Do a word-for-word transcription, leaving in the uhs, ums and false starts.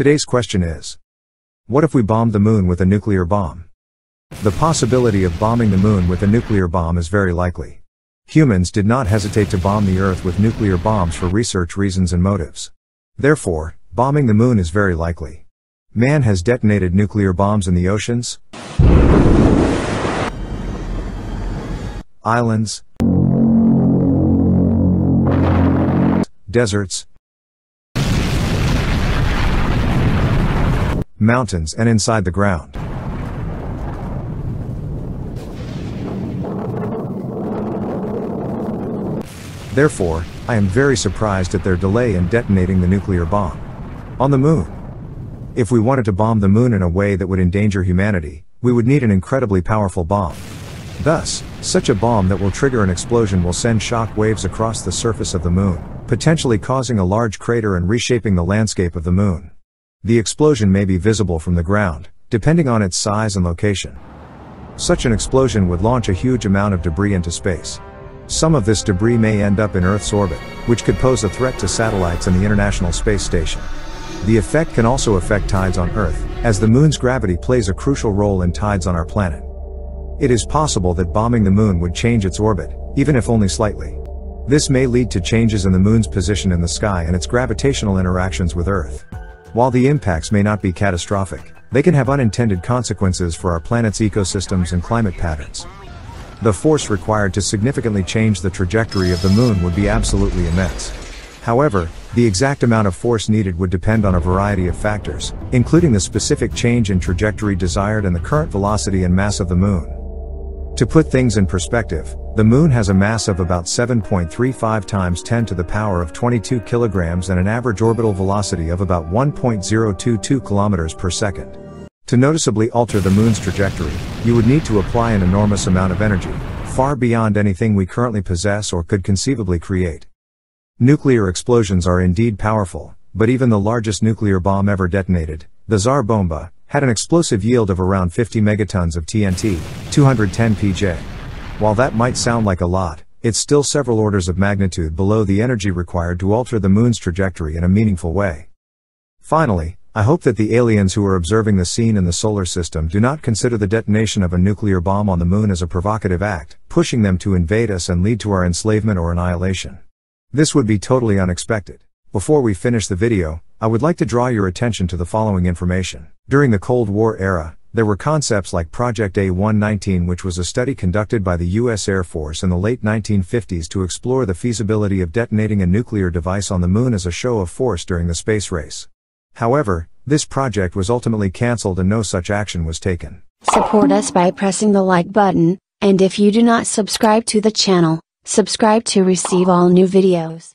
Today's question is, what if we bombed the moon with a nuclear bomb? The possibility of bombing the moon with a nuclear bomb is very likely. Humans did not hesitate to bomb the Earth with nuclear bombs for research reasons and motives. Therefore, bombing the moon is very likely. Man has detonated nuclear bombs in the oceans, islands, deserts, mountains, and inside the ground. Therefore, I am very surprised at their delay in detonating the nuclear bomb on the moon. If we wanted to bomb the moon in a way that would endanger humanity, we would need an incredibly powerful bomb. Thus, such a bomb that will trigger an explosion will send shock waves across the surface of the moon, potentially causing a large crater and reshaping the landscape of the moon. The explosion may be visible from the ground, depending on its size and location. Such an explosion would launch a huge amount of debris into space. Some of this debris may end up in Earth's orbit, which could pose a threat to satellites and the International Space Station. The effect can also affect tides on Earth, as the moon's gravity plays a crucial role in tides on our planet. It is possible that bombing the moon would change its orbit, even if only slightly. This may lead to changes in the moon's position in the sky and its gravitational interactions with Earth. While the impacts may not be catastrophic, they can have unintended consequences for our planet's ecosystems and climate patterns. The force required to significantly change the trajectory of the moon would be absolutely immense. However, the exact amount of force needed would depend on a variety of factors, including the specific change in trajectory desired and the current velocity and mass of the moon. To put things in perspective, the moon has a mass of about seven point three five times ten to the power of twenty-two kilograms and an average orbital velocity of about one point zero two two kilometers per second. To noticeably alter the moon's trajectory, you would need to apply an enormous amount of energy, far beyond anything we currently possess or could conceivably create. Nuclear explosions are indeed powerful, but even the largest nuclear bomb ever detonated, the Tsar Bomba, had an explosive yield of around fifty megatons of T N T, two hundred ten pounds. While that might sound like a lot, it's still several orders of magnitude below the energy required to alter the moon's trajectory in a meaningful way. Finally, I hope that the aliens who are observing the scene in the solar system do not consider the detonation of a nuclear bomb on the moon as a provocative act, pushing them to invade us and lead to our enslavement or annihilation. This would be totally unexpected. Before we finish the video, I would like to draw your attention to the following information. During the Cold War era, there were concepts like Project A one nineteen, which was a study conducted by the U S Air Force in the late nineteen fifties to explore the feasibility of detonating a nuclear device on the moon as a show of force during the space race. However, this project was ultimately cancelled and no such action was taken. Support us by pressing the like button, and if you do not subscribe to the channel, subscribe to receive all new videos.